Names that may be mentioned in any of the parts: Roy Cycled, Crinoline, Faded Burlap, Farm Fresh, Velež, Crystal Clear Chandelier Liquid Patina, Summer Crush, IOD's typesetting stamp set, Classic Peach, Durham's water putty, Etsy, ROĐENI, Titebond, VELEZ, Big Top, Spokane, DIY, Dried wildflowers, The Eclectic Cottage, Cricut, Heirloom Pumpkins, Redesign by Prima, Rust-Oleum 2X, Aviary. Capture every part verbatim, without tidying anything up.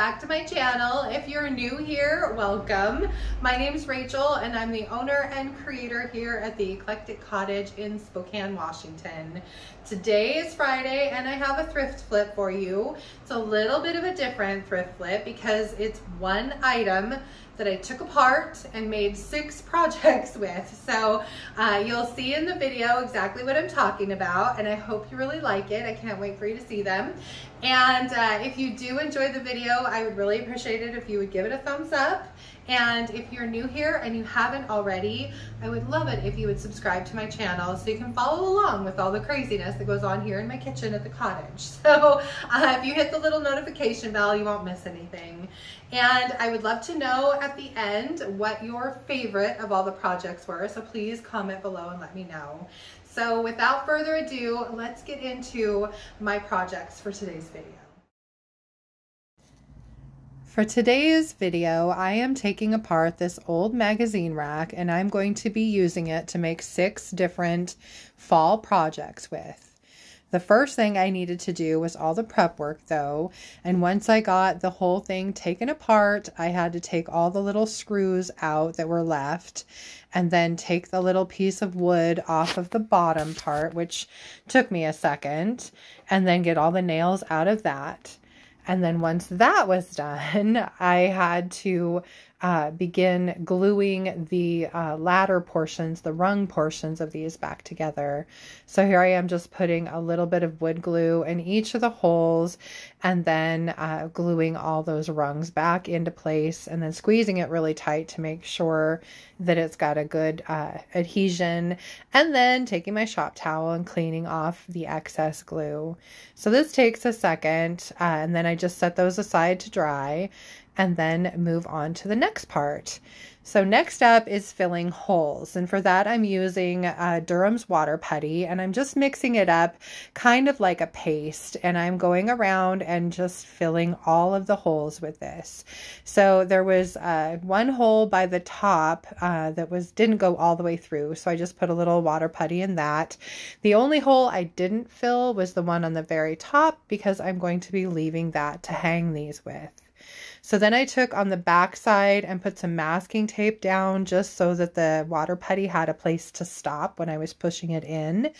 back to my channel. If you're new here, welcome. My name's Rachel and I'm the owner and creator here at The Eclectic Cottage in Spokane, Washington. Today is Friday and I have a thrift flip for you. It's a little bit of a different thrift flip because it's one item that I took apart and made six projects with. So uh, you'll see in the video exactly what I'm talking about, and I hope you really like it. I can't wait for you to see them. And uh, if you do enjoy the video, I would really appreciate it if you would give it a thumbs up. And if you're new here and you haven't already, I would love it if you would subscribe to my channel so you can follow along with all the craziness that goes on here in my kitchen at the cottage. So uh, if you hit the little notification bell, you won't miss anything. And I would love to know at the end what your favorite of all the projects were, so please comment below and let me know. So without further ado, let's get into my projects for today's video. For today's video, I am taking apart this old magazine rack and I'm going to be using it to make six different fall projects with. The first thing I needed to do was all the prep work though, and once I got the whole thing taken apart, I had to take all the little screws out that were left and then take the little piece of wood off of the bottom part, which took me a second, and then get all the nails out of that. And then once that was done, I had to uh, begin gluing the uh, ladder portions, the rung portions of these back together. So here I am just putting a little bit of wood glue in each of the holes and then uh, gluing all those rungs back into place and then squeezing it really tight to make sure that it's got a good uh, adhesion, and then taking my shop towel and cleaning off the excess glue. So this takes a second uh, and then I just set those aside to dry and then move on to the next part. So next up is filling holes, and for that I'm using uh, Durham's water putty, and I'm just mixing it up kind of like a paste, and I'm going around and just filling all of the holes with this. So there was uh, one hole by the top uh, that was didn't go all the way through, so I just put a little water putty in that. The only hole I didn't fill was the one on the very top because I'm going to be leaving that to hang these with. So then I took on the back side and put some masking tape down just so that the water putty had a place to stop when I was pushing it in.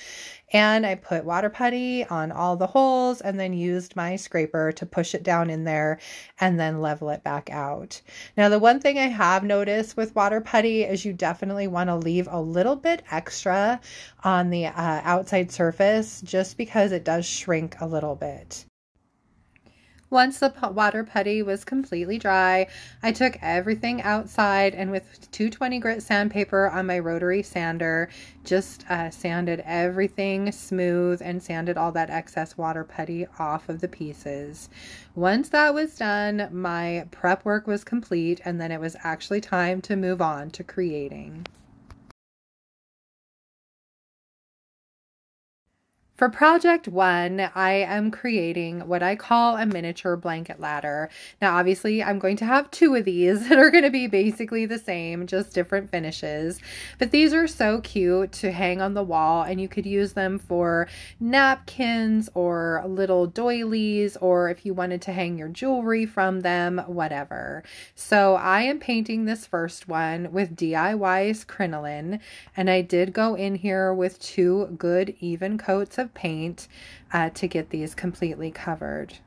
And I put water putty on all the holes and then used my scraper to push it down in there and then level it back out. Now, the one thing I have noticed with water putty is you definitely want to leave a little bit extra on the uh, outside surface just because it does shrink a little bit. Once the water putty was completely dry, I took everything outside and with two twenty grit sandpaper on my rotary sander, just uh, sanded everything smooth and sanded all that excess water putty off of the pieces. Once that was done, my prep work was complete, and then it was actually time to move on to creating. For project one, I am creating what I call a miniature blanket ladder. Now, obviously, I'm going to have two of these that are going to be basically the same, just different finishes. But these are so cute to hang on the wall, and you could use them for napkins or little doilies, or if you wanted to hang your jewelry from them, whatever. So I am painting this first one with D I Y's Crinoline, and I did go in here with two good even coats of paint uh, to get these completely covered.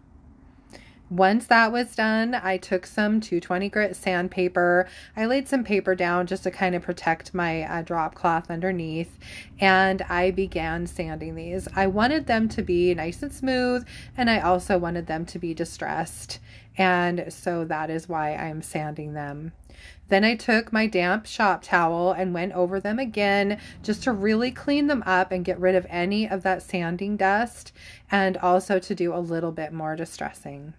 Once that was done, I took some two twenty grit sandpaper. I laid some paper down just to kind of protect my uh, drop cloth underneath, and I began sanding these. I wanted them to be nice and smooth, and I also wanted them to be distressed, and so that is why I'm sanding them. Then I took my damp shop towel and went over them again just to really clean them up and get rid of any of that sanding dust, and also to do a little bit more distressing.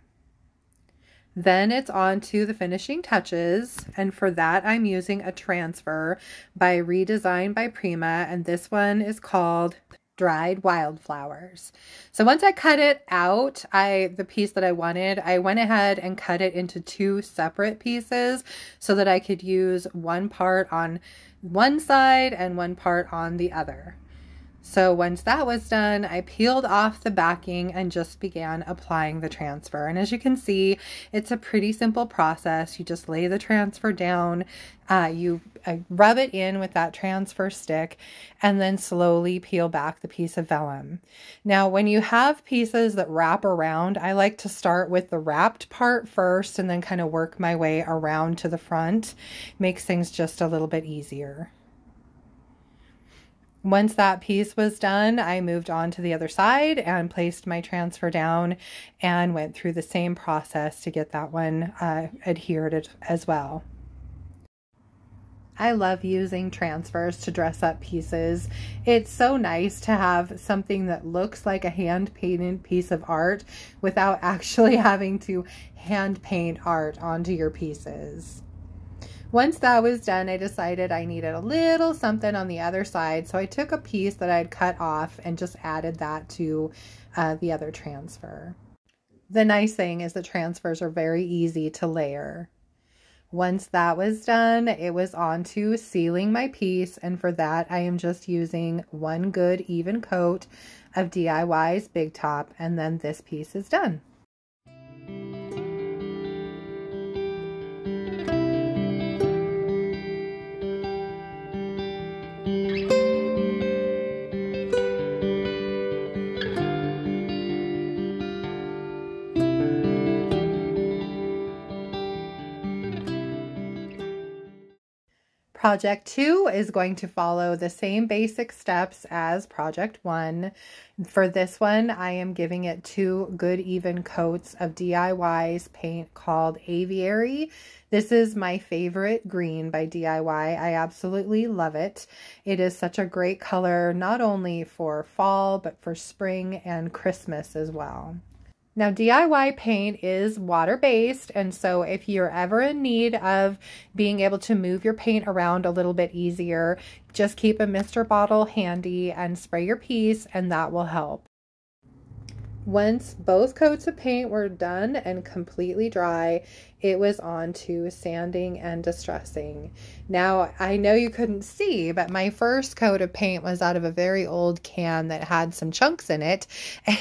Then it's on to the finishing touches, and for that I'm using a transfer by Redesign by Prima, and this one is called Dried Wildflowers. So once I cut it out, I the piece that I wanted, I went ahead and cut it into two separate pieces so that I could use one part on one side and one part on the other. So once that was done, I peeled off the backing and just began applying the transfer. And as you can see, it's a pretty simple process. You just lay the transfer down, uh, you uh, rub it in with that transfer stick, and then slowly peel back the piece of vellum. Now, when you have pieces that wrap around, I like to start with the wrapped part first and then kind of work my way around to the front. Makes things just a little bit easier. Once that piece was done, I moved on to the other side and placed my transfer down and went through the same process to get that one uh, adhered as well. I love using transfers to dress up pieces. It's so nice to have something that looks like a hand-painted piece of art without actually having to hand paint art onto your pieces. Once that was done, I decided I needed a little something on the other side, so I took a piece that I had cut off and just added that to uh, the other transfer. The nice thing is the transfers are very easy to layer. Once that was done, it was on to sealing my piece, and for that I am just using one good even coat of D I Y's Big Top, and then this piece is done. Project two is going to follow the same basic steps as project one. For this one, I am giving it two good even coats of D I Y's paint called Aviary. This is my favorite green by D I Y. I absolutely love it. It is such a great color, not only for fall, but for spring and Christmas as well. Now, D I Y paint is water-based, and so if you're ever in need of being able to move your paint around a little bit easier, just keep a mister bottle handy and spray your piece, and that will help. Once both coats of paint were done and completely dry, it was on to sanding and distressing. Now, I know you couldn't see, but my first coat of paint was out of a very old can that had some chunks in it.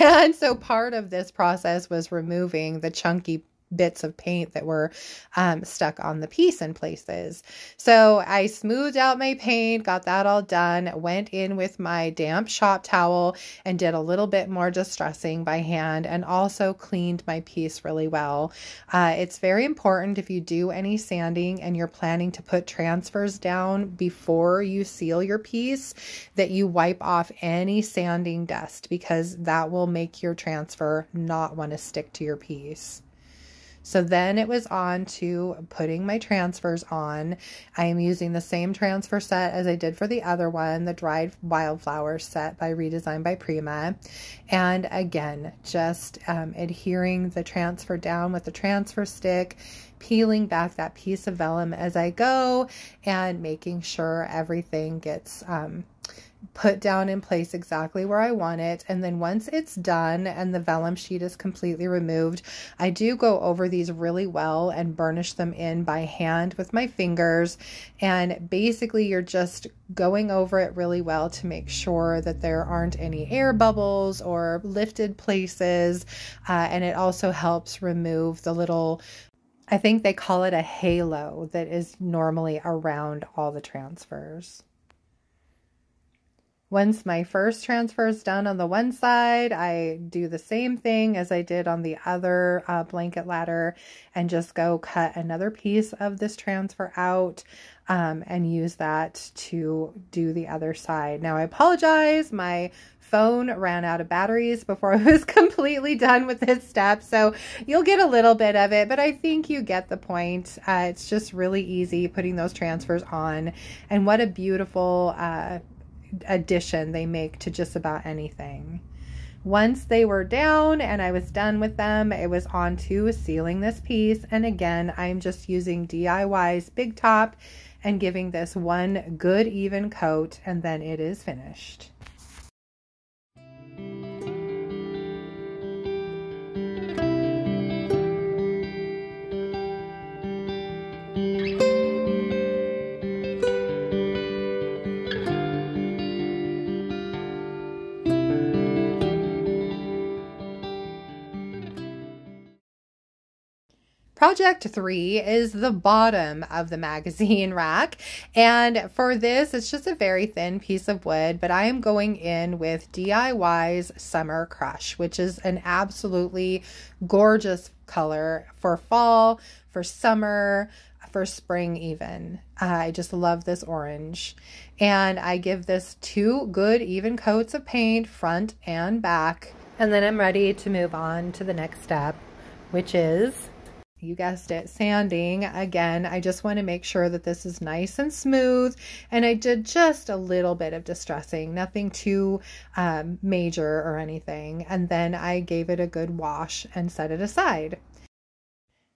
And so part of this process was removing the chunky bits of paint that were um, stuck on the piece in places. So I smoothed out my paint, got that all done, went in with my damp shop towel and did a little bit more distressing by hand, and also cleaned my piece really well. Uh, it's very important, if you do any sanding and you're planning to put transfers down before you seal your piece, that you wipe off any sanding dust, because that will make your transfer not want to stick to your piece. So then it was on to putting my transfers on. I am using the same transfer set as I did for the other one, the Dried Wildflowers set by Redesign by Prima. And again, just um, adhering the transfer down with the transfer stick, peeling back that piece of vellum as I go, and making sure everything gets um, put down in place exactly where I want it. And then once it's done and the vellum sheet is completely removed, I do go over these really well and burnish them in by hand with my fingers. And basically you're just going over it really well to make sure that there aren't any air bubbles or lifted places. Uh, and it also helps remove the little, I think they call it a halo, that is normally around all the transfers. Once my first transfer is done on the one side, I do the same thing as I did on the other uh, blanket ladder, and just go cut another piece of this transfer out um, and use that to do the other side. Now, I apologize, my phone ran out of batteries before I was completely done with this step, so you'll get a little bit of it, but I think you get the point. Uh, it's just really easy putting those transfers on, and what a beautiful uh, addition they make to just about anything. Once they were down and I was done with them, it was on to sealing this piece, and again I'm just using D I Y's Big Top and giving this one good even coat, and then it is finished. Project three is the bottom of the magazine rack, and for this it's just a very thin piece of wood, but I am going in with D I Y's Summer Crush, which is an absolutely gorgeous color for fall, for summer, for spring even. Uh, I just love this orange, and I give this two good even coats of paint, front and back, and then I'm ready to move on to the next step, which is, you guessed it, sanding. Again, I just want to make sure that this is nice and smooth, and I did just a little bit of distressing, nothing too um, major or anything, and then I gave it a good wash and set it aside.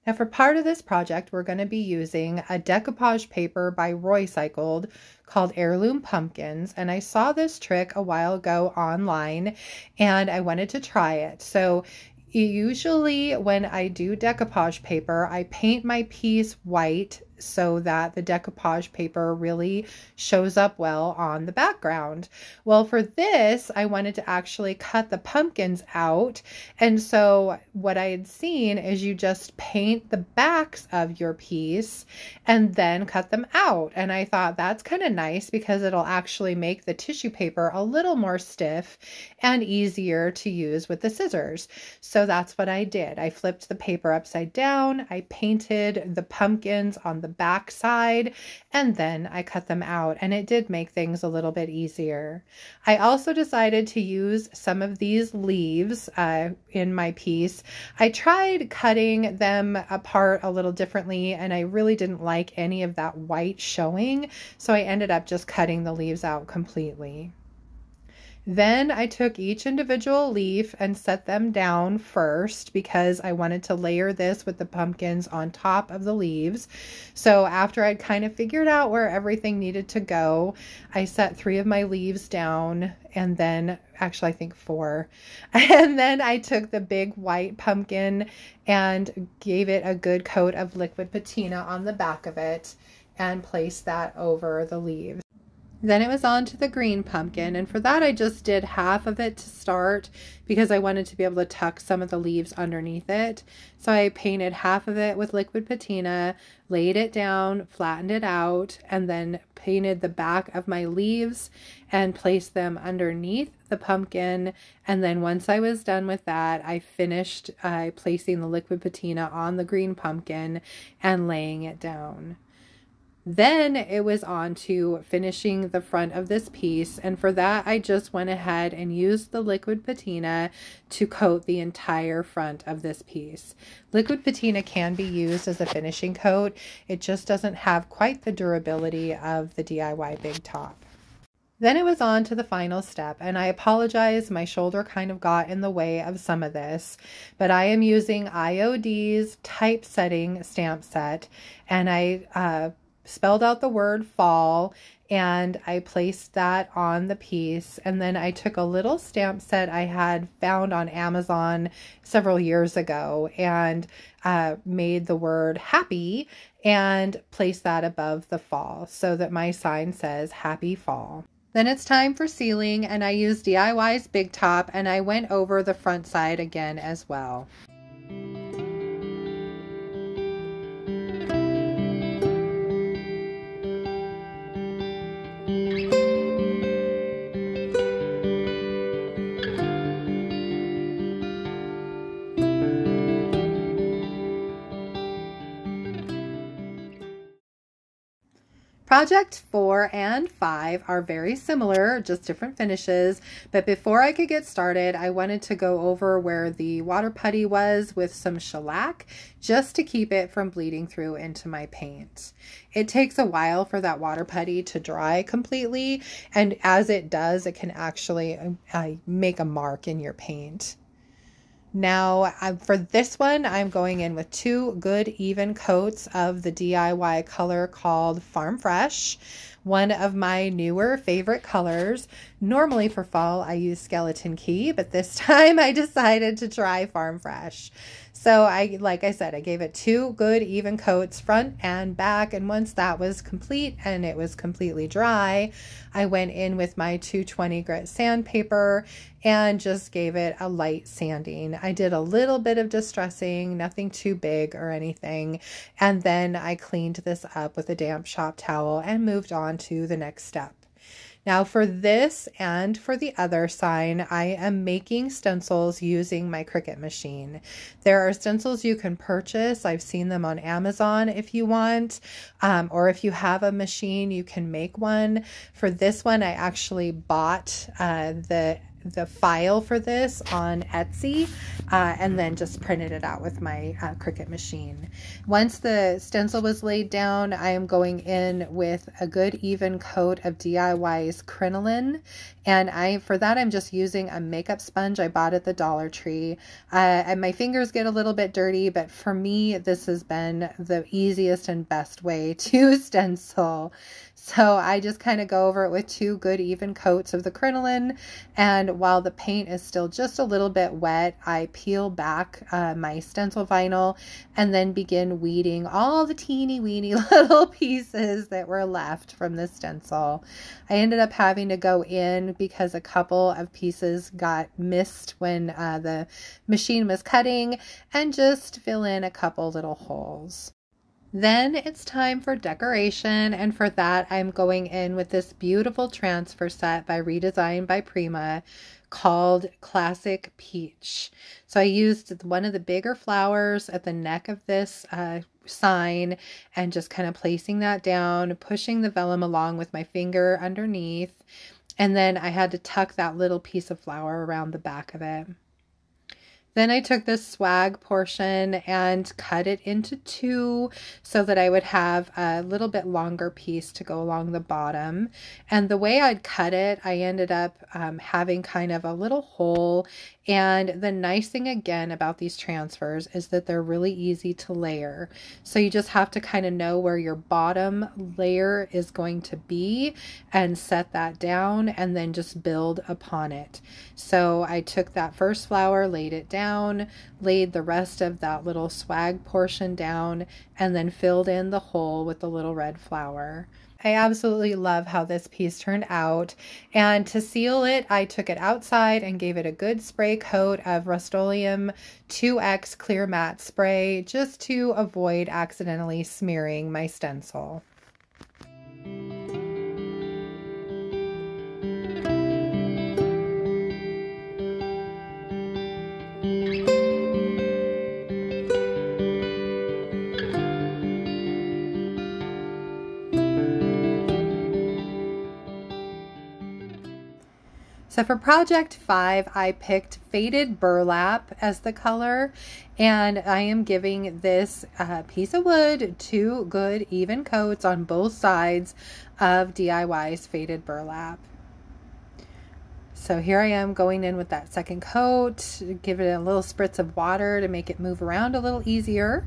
Now for part of this project, we're going to be using a decoupage paper by Roy Cycled called Heirloom Pumpkins, and I saw this trick a while ago online and I wanted to try it. So usually when I do decoupage paper, I paint my piece white so that the decoupage paper really shows up well on the background. Well, for this, I wanted to actually cut the pumpkins out. And so what I had seen is you just paint the backs of your piece and then cut them out. And I thought that's kind of nice because it'll actually make the tissue paper a little more stiff and easier to use with the scissors. So that's what I did. I flipped the paper upside down. I painted the pumpkins on the back side, and then I cut them out, and it did make things a little bit easier. I also decided to use some of these leaves uh, in my piece. I tried cutting them apart a little differently, and I really didn't like any of that white showing, so I ended up just cutting the leaves out completely. Then I took each individual leaf and set them down first because I wanted to layer this with the pumpkins on top of the leaves. So after I'd kind of figured out where everything needed to go, I set three of my leaves down, and then actually I think four. And then I took the big white pumpkin and gave it a good coat of liquid patina on the back of it and placed that over the leaves. Then it was on to the green pumpkin, and for that I just did half of it to start because I wanted to be able to tuck some of the leaves underneath it. So I painted half of it with liquid patina, laid it down, flattened it out, and then painted the back of my leaves and placed them underneath the pumpkin. And then once I was done with that, I finished uh, placing the liquid patina on the green pumpkin and laying it down. Then it was on to finishing the front of this piece, and for that I just went ahead and used the liquid patina to coat the entire front of this piece. Liquid patina can be used as a finishing coat, it just doesn't have quite the durability of the D I Y Big Top. Then it was on to the final step, and I apologize, my shoulder kind of got in the way of some of this, but I am using I O D's typesetting stamp set, and I uh, spelled out the word fall, and I placed that on the piece, and then I took a little stamp set I had found on Amazon several years ago and uh, made the word happy and placed that above the fall so that my sign says happy fall. Then it's time for sealing, and I used D I Y's Big Top, and I went over the front side again as well. Project four and five are very similar, just different finishes, but before I could get started, I wanted to go over where the water putty was with some shellac, just to keep it from bleeding through into my paint. It takes a while for that water putty to dry completely, and as it does, it can actually uh, make a mark in your paint. Now um, for this one, I'm going in with two good even coats of the D I Y color called Farm Fresh, one of my newer favorite colors. Normally for fall, I use Skeleton Key, but this time I decided to try Farm Fresh. So I, like I said, I gave it two good even coats, front and back. And once that was complete and it was completely dry, I went in with my two twenty grit sandpaper and just gave it a light sanding. I did a little bit of distressing, nothing too big or anything. And then I cleaned this up with a damp shop towel and moved on to the next step. Now for this and for the other sign, I am making stencils using my Cricut machine. There are stencils you can purchase. I've seen them on Amazon if you want, um, or if you have a machine, you can make one. For this one, I actually bought uh, the the file for this on Etsy uh, and then just printed it out with my uh, Cricut machine. Once the stencil was laid down, I am going in with a good even coat of D I Y's Crinoline, and I for that I'm just using a makeup sponge I bought at the Dollar Tree. Uh, and my fingers get a little bit dirty, but for me this has been the easiest and best way to stencil. So I just kind of go over it with two good even coats of the Crinoline, and while the paint is still just a little bit wet, I peel back uh, my stencil vinyl and then begin weeding all the teeny weeny little pieces that were left from the stencil. I ended up having to go in because a couple of pieces got missed when uh, the machine was cutting, and just fill in a couple little holes. Then it's time for decoration, and for that I'm going in with this beautiful transfer set by Redesign by Prima called Classic Peach. So I used one of the bigger flowers at the neck of this uh, sign and just kind of placing that down, pushing the vellum along with my finger underneath, and then I had to tuck that little piece of flower around the back of it. Then I took this swag portion and cut it into two so that I would have a little bit longer piece to go along the bottom. And the way I'd cut it, I ended up um, having kind of a little hole. And the nice thing again about these transfers is that they're really easy to layer. So you just have to kind of know where your bottom layer is going to be and set that down and then just build upon it. So I took that first flower, laid it down, Down, laid the rest of that little swag portion down, and then filled in the hole with the little red flower. I absolutely love how this piece turned out, and to seal it, I took it outside and gave it a good spray coat of Rust-Oleum two X clear matte spray just to avoid accidentally smearing my stencil. So for project five, I picked Faded Burlap as the color, and I am giving this uh, piece of wood two good even coats on both sides of D I Y's Faded Burlap. So here I am going in with that second coat, give it a little spritz of water to make it move around a little easier.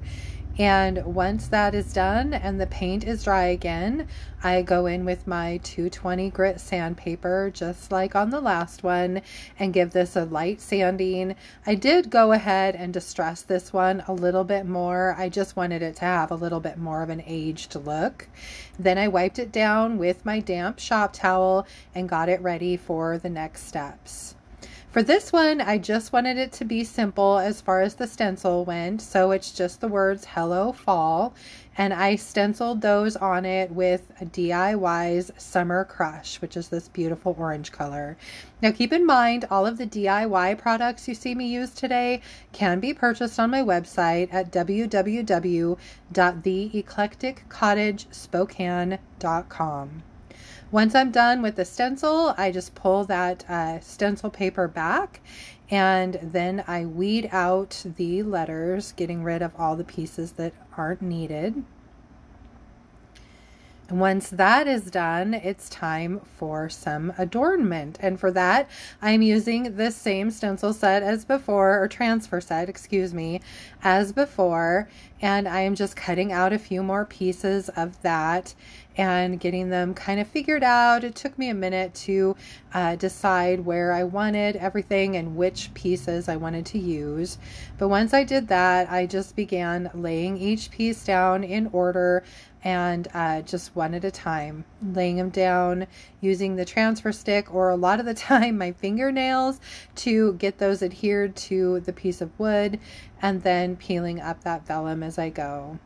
And once that is done and the paint is dry again, I go in with my two twenty grit sandpaper, just like on the last one, and give this a light sanding. I did go ahead and distress this one a little bit more. I just wanted it to have a little bit more of an aged look. Then I wiped it down with my damp shop towel and got it ready for the next steps. For this one, I just wanted it to be simple as far as the stencil went, so it's just the words "Hello Fall," and I stenciled those on it with a D I Y's Summer Crush, which is this beautiful orange color. Now keep in mind, all of the D I Y products you see me use today can be purchased on my website at w w w dot the eclectic cottage spokane dot com. Once I'm done with the stencil, I just pull that uh, stencil paper back, and then I weed out the letters, getting rid of all the pieces that aren't needed. And once that is done, it's time for some adornment. And for that, I'm using this same stencil set as before, or transfer set, excuse me, as before. And I am just cutting out a few more pieces of that and getting them kind of figured out. It took me a minute to uh, decide where I wanted everything and which pieces I wanted to use. But once I did that, I just began laying each piece down in order and uh, just one at a time, laying them down using the transfer stick, or a lot of the time my fingernails, to get those adhered to the piece of wood, and then peeling up that vellum as I go.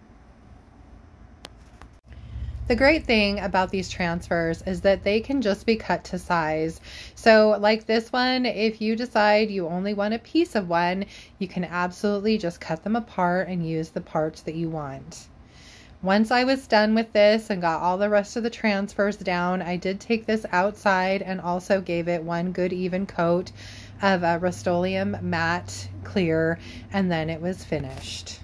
The great thing about these transfers is that they can just be cut to size. So like this one, if you decide you only want a piece of one, you can absolutely just cut them apart and use the parts that you want. Once I was done with this and got all the rest of the transfers down, I did take this outside and also gave it one good even coat of a Rust-Oleum matte clear, and then it was finished.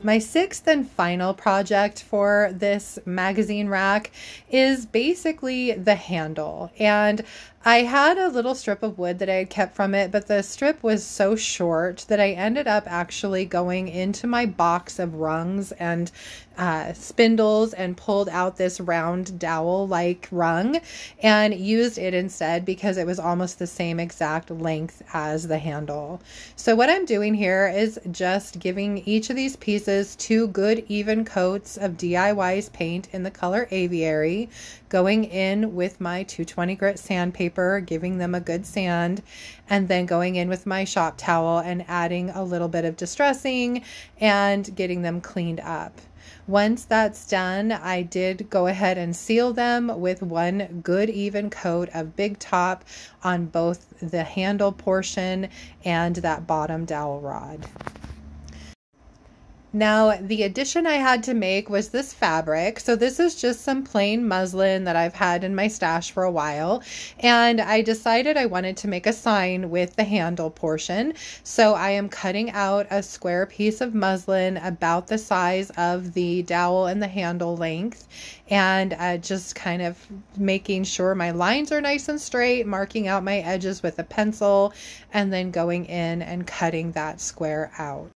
My sixth and final project for this magazine rack is basically the handle. And I had a little strip of wood that I had kept from it, but the strip was so short that I ended up actually going into my box of rungs and uh, spindles and pulled out this round dowel-like rung and used it instead, because it was almost the same exact length as the handle. So what I'm doing here is just giving each of these pieces two good even coats of D I Y's paint in the color Aviary, going in with my two twenty grit sandpaper, giving them a good sand, and then going in with my shop towel and adding a little bit of distressing and getting them cleaned up. Once that's done, I did go ahead and seal them with one good even coat of Big Top on both the handle portion and that bottom dowel rod. Now, the addition I had to make was this fabric. So this is just some plain muslin that I've had in my stash for a while. And I decided I wanted to make a sign with the handle portion. So I am cutting out a square piece of muslin about the size of the dowel and the handle length. And uh, just kind of making sure my lines are nice and straight, marking out my edges with a pencil, and then going in and cutting that square out.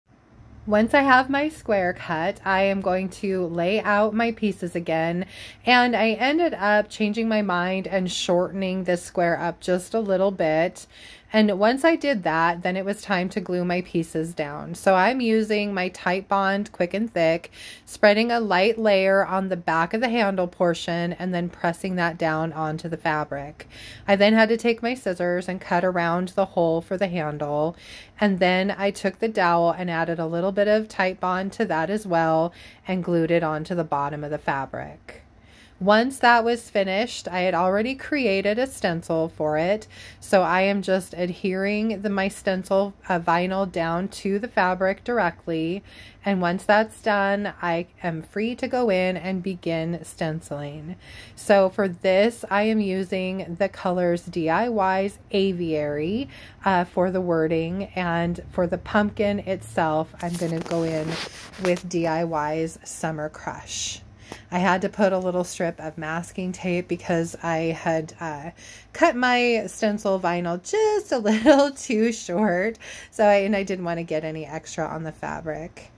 Once I have my square cut, I am going to lay out my pieces again, and I ended up changing my mind and shortening this square up just a little bit. And once I did that, then it was time to glue my pieces down. So I'm using my Titebond Quick and Thick, spreading a light layer on the back of the handle portion, and then pressing that down onto the fabric. I then had to take my scissors and cut around the hole for the handle. And then I took the dowel and added a little bit of Titebond to that as well, and glued it onto the bottom of the fabric. Once that was finished, I had already created a stencil for it, so I am just adhering the, my stencil uh, vinyl down to the fabric directly, and once that's done, I am free to go in and begin stenciling. So for this, I am using the colors D I Y's Aviary uh, for the wording, and for the pumpkin itself, I'm going to go in with D I Y's Summer Crush. I had to put a little strip of masking tape because I had uh, cut my stencil vinyl just a little too short, so I, and I didn't want to get any extra on the fabric.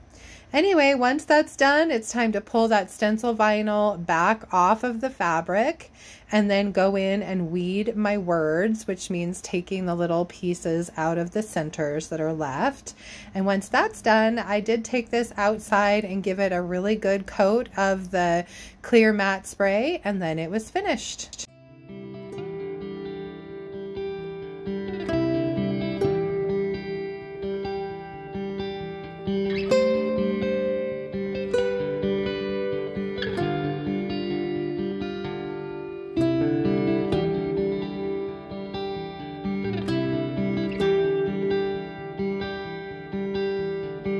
Anyway, once that's done, it's time to pull that stencil vinyl back off of the fabric and then go in and weed my words, which means taking the little pieces out of the centers that are left. And once that's done, I did take this outside and give it a really good coat of the clear matte spray, and then it was finished.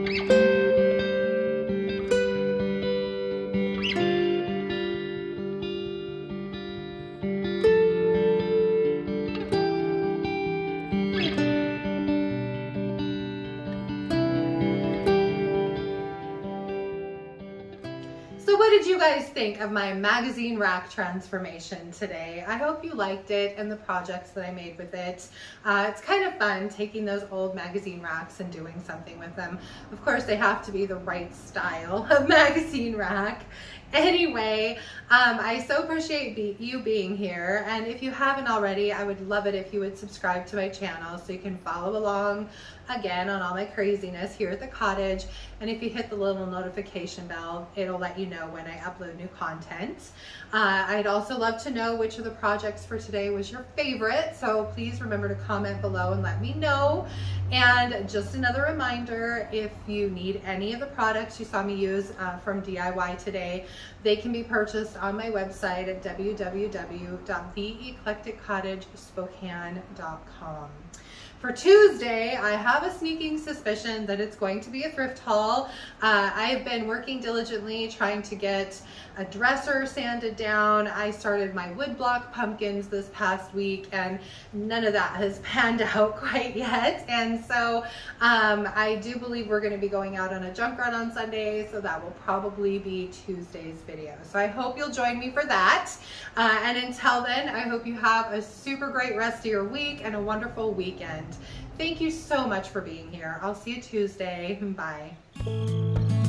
Thank you. So what did you guys think of my magazine rack transformation today? I hope you liked it and the projects that I made with it. Uh, it's kind of fun taking those old magazine racks and doing something with them. Of course, they have to be the right style of magazine rack. Anyway, um, I so appreciate be you being here, and if you haven't already, I would love it if you would subscribe to my channel so you can follow along again on all my craziness here at the cottage. And if you hit the little notification bell, it'll let you know when I upload new content. Uh, I'd also love to know which of the projects for today was your favorite, so please remember to comment below and let me know. And just another reminder, if you need any of the products you saw me use uh, from D I Y today, they can be purchased on my website at w w w dot the eclectic cottage spokane dot com. For Tuesday, I have a sneaking suspicion that it's going to be a thrift haul. Uh, I've been working diligently trying to get a dresser sanded down. I started my woodblock pumpkins this past week, and none of that has panned out quite yet. And so um, I do believe we're going to be going out on a junk run on Sunday, so that will probably be Tuesday's video. So I hope you'll join me for that. Uh, and until then, I hope you have a super great rest of your week and a wonderful weekend. Thank you so much for being here. I'll see you Tuesday. Bye.